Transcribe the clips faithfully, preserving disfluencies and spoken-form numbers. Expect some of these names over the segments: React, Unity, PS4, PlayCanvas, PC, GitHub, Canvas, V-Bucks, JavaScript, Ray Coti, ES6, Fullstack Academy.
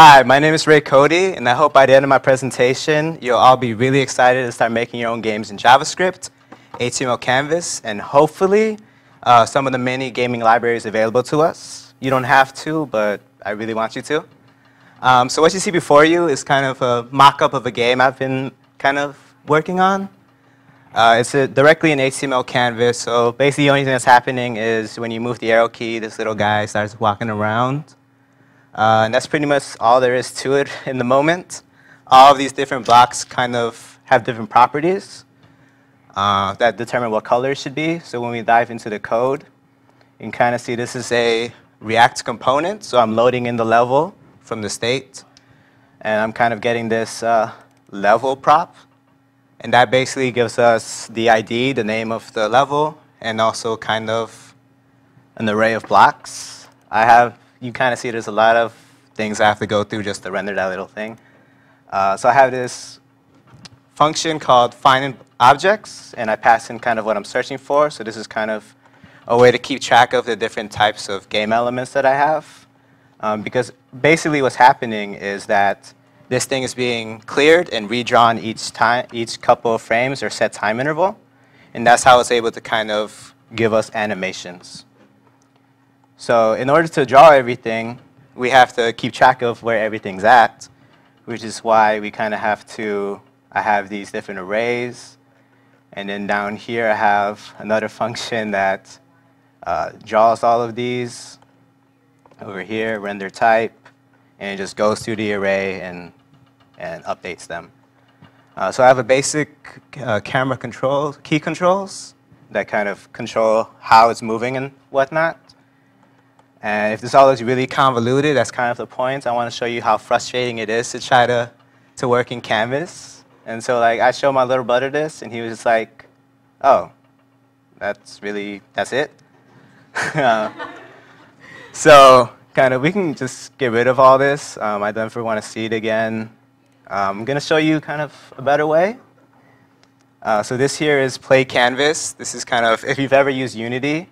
Hi, my name is Ray Coti, and I hope by the end of my presentation, you'll all be really excited to start making your own games in JavaScript, H T M L Canvas, and hopefully uh, some of the many gaming libraries available to us. You don't have to, but I really want you to. Um, so what you see before you is kind of a mock-up of a game I've been kind of working on. Uh, it's a, directly in H T M L Canvas, so basically the only thing that's happening is when you move the arrow key, this little guy starts walking around. Uh, and that's pretty much all there is to it in the moment. All of these different blocks kind of have different properties uh, that determine what color it should be. So when we dive into the code, you can kind of see this is a React component. So I'm loading in the level from the state. And I'm kind of getting this uh, level prop. And that basically gives us the I D, the name of the level, and also kind of an array of blocks. I have You kind of see there's a lot of things I have to go through just to render that little thing. Uh, so I have this function called find objects, and I pass in kind of what I'm searching for. So this is kind of a way to keep track of the different types of game elements that I have. Um, because basically what's happening is that this thing is being cleared and redrawn each time, each couple of frames or set time interval. And that's how it's able to kind of give us animations. So in order to draw everything, we have to keep track of where everything's at, which is why we kind of have to, I have these different arrays. And then down here, I have another function that uh, draws all of these. Over here, render type. And it just goes through the array and, and updates them. Uh, so I have a basic uh, camera control, key controls that kind of control how it's moving and whatnot. And if this all looks really convoluted, that's kind of the point. I want to show you how frustrating it is to try to, to work in Canvas. And so like, I showed my little brother this, and he was just like, oh, that's really, that's it? uh, so kind of, we can just get rid of all this. Um, I don't ever want to see it again. Um, I'm going to show you kind of a better way. Uh, so this here is PlayCanvas. This is kind of, if you've ever used Unity,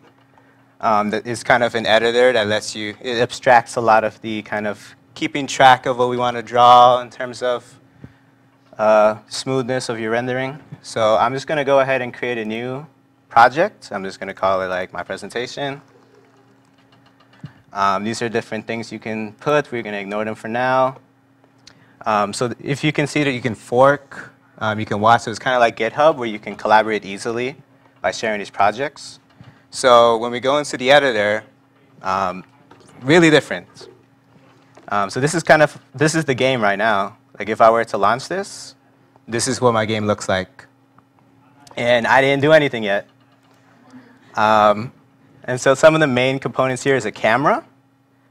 Um, that is kind of an editor that lets you, it abstracts a lot of the kind of keeping track of what we want to draw in terms of uh, smoothness of your rendering. So I'm just going to go ahead and create a new project. I'm just going to call it like my presentation. Um, these are different things you can put. We're going to ignore them for now. Um, so if you can see that you can fork, um, you can watch. So it's kind of like GitHub where you can collaborate easily by sharing these projects. So when we go into the editor, um, really different. Um, so this is kind of, this is the game right now. Like if I were to launch this, this is what my game looks like. And I didn't do anything yet. Um, and so some of the main components here is a camera.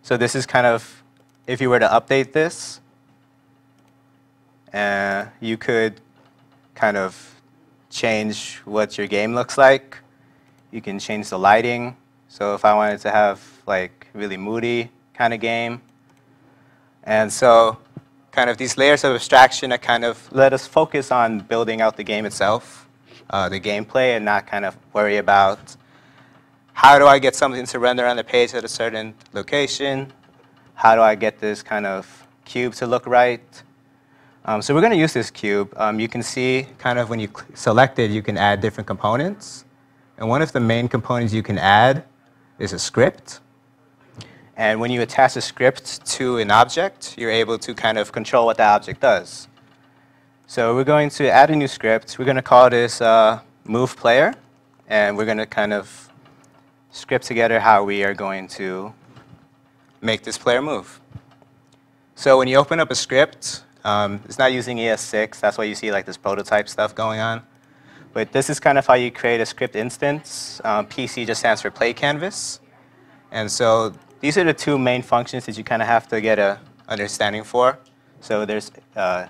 So this is kind of, if you were to update this, uh, you could kind of change what your game looks like. You can change the lighting. So if I wanted to have like really moody kind of game. And so kind of these layers of abstraction that kind of let us focus on building out the game itself, uh, the gameplay, and not kind of worry about how do I get something to render on the page at a certain location? How do I get this kind of cube to look right? Um, so we're going to use this cube. Um, you can see kind of when you select it, you can add different components. And one of the main components you can add is a script. And when you attach a script to an object, you're able to kind of control what that object does. So we're going to add a new script. We're going to call this uh, move player. And we're going to kind of script together how we are going to make this player move. So when you open up a script, um, it's not using E S six. That's why you see like this prototype stuff going on. But this is kind of how you create a script instance. Um, P C just stands for Play Canvas. And so these are the two main functions that you kind of have to get an understanding for. So there's uh,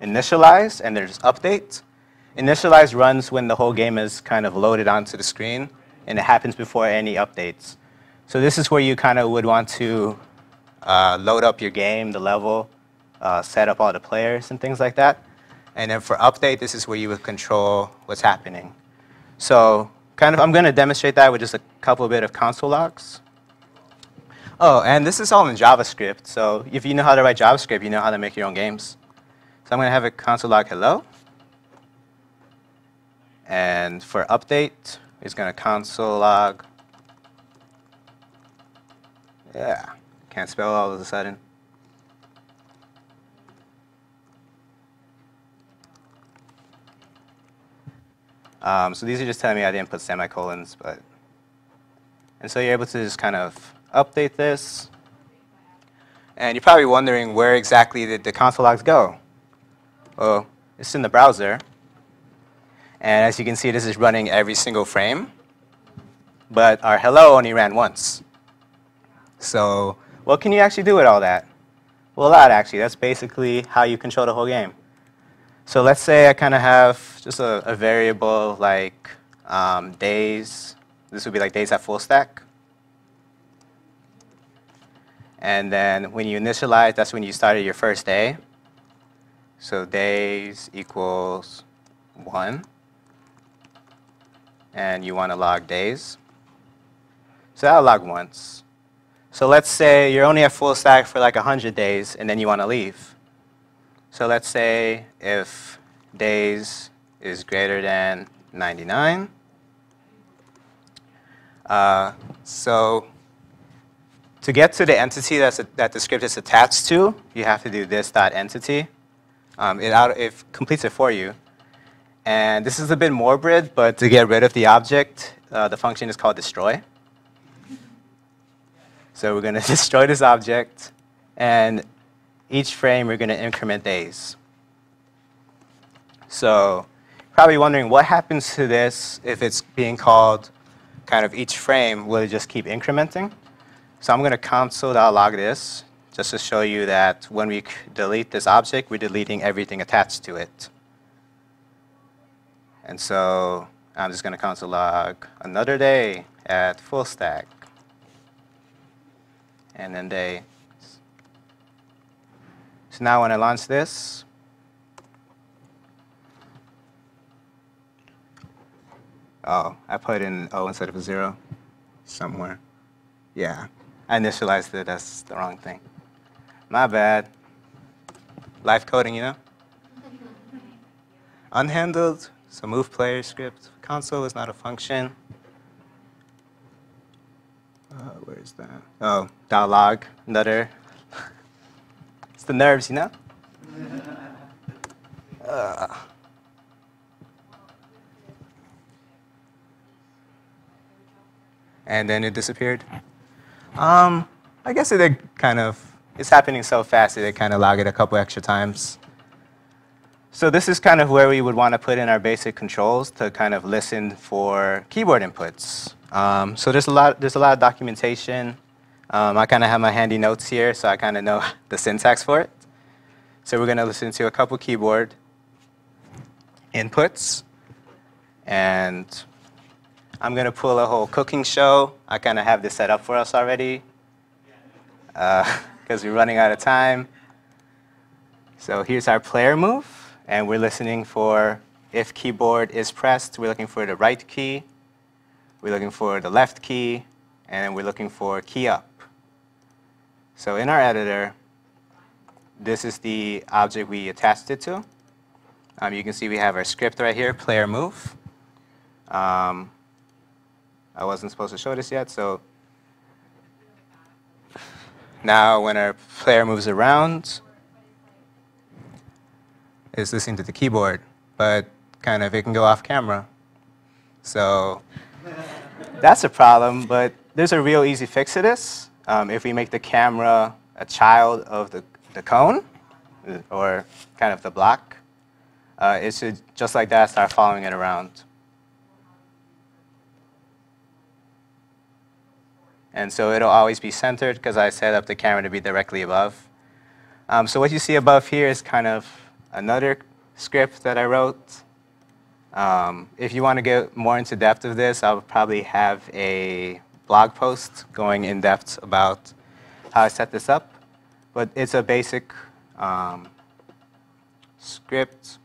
initialize and there's update. Initialize runs when the whole game is kind of loaded onto the screen, and it happens before any updates. So this is where you kind of would want to uh, load up your game, the level, uh, set up all the players and things like that. And then for update, this is where you would control what's happening. So kind of, I'm going to demonstrate that with just a couple of bit of console logs. Oh, and this is all in JavaScript. So if you know how to write JavaScript, you know how to make your own games. So I'm going to have a console log hello. And for update, it's going to console log. Yeah, can't spell all of a sudden. Um, so these are just telling me I didn't put semicolons, but. And so you're able to just kind of update this. And you're probably wondering where exactly did the console logs go? Well, it's in the browser. And as you can see, this is running every single frame. But our hello only ran once. So what can you actually do with all that? Well, a lot, actually. That's basically how you control the whole game. So let's say I kind of have just a, a variable like um, days. This would be like days at Fullstack. And then when you initialize, that's when you started your first day. So days equals one. And you want to log days. So that'll log once. So let's say you're only at Fullstack for like one hundred days, and then you want to leave. So let's say if days is greater than ninety-nine. Uh, so to get to the entity that's a, that the script is attached to, you have to do this dot entity. Um, it, out, it completes it for you. And this is a bit morbid, but to get rid of the object, uh, the function is called destroy. So we're going to destroy this object. And each frame, we're going to increment days. So probably wondering what happens to this if it's being called kind of each frame. Will it just keep incrementing? So I'm going to console.log this just to show you that when we delete this object, we're deleting everything attached to it. And so I'm just going to console log another day at Fullstack. And then day. So now when I launch this, oh, I put in an O instead of a zero somewhere. Yeah, I initialized it. That's the wrong thing. My bad. Live coding, you know? Unhandled, so move player script. Console is not a function. Uh, where is that? Oh, dot log, another. It's the nerves, you know? uh. And then it disappeared. Um, I guess it did kind of, it's happening so fast, it did kind of log it a couple extra times. So this is kind of where we would want to put in our basic controls to kind of listen for keyboard inputs. Um, so there's a lot, there's a lot of documentation. Um, I kind of have my handy notes here, so I kind of know the syntax for it. So we're going to listen to a couple keyboard inputs. And I'm going to pull a whole cooking show. I kind of have this set up for us already because uh, we're running out of time. So here's our player move. And we're listening for if keyboard is pressed. We're looking for the right key. We're looking for the left key. And we're looking for key up. So in our editor, this is the object we attached it to. Um, you can see we have our script right here, player move. Um, I wasn't supposed to show this yet, so now when our player moves around, it's listening to the keyboard, but kind of it can go off camera. So that's a problem, but there's a real easy fix to this. Um, if we make the camera a child of the, the cone, or kind of the block, uh, it should, just like that, start following it around. And so it'll always be centered because I set up the camera to be directly above. Um, so what you see above here is kind of another script that I wrote. Um, if you want to get more into depth of this, I'll probably have a blog post going in depth about how I set this up. But it's a basic um, script.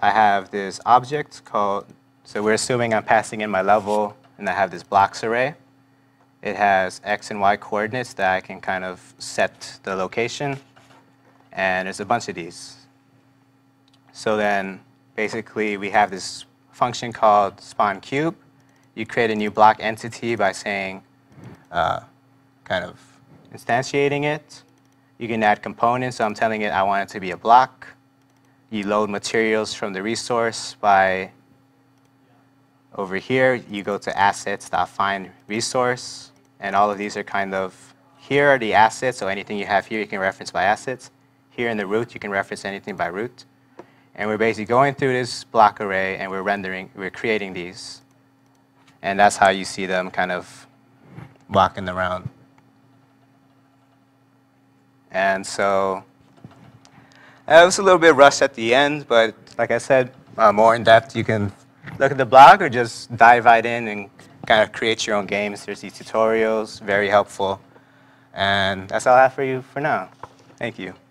I have this object called, so we're assuming I'm passing in my level, and I have this blocks array. It has X and Y coordinates that I can kind of set the location. And there's a bunch of these. So then basically we have this function called spawn cube. You create a new block entity by saying, uh, kind of instantiating it. You can add components, so I'm telling it I want it to be a block. You load materials from the resource by over here. You go to assets.find resource. And all of these are kind of, here are the assets, so anything you have here you can reference by assets. Here in the root, you can reference anything by root. And we're basically going through this block array and we're rendering, we're creating these. And that's how you see them kind of walking around. And so it was a little bit rushed at the end, but like I said, uh, more in depth, you can look at the blog or just dive right in and kind of create your own games. There's these tutorials, very helpful. And that's all I have for you for now. Thank you.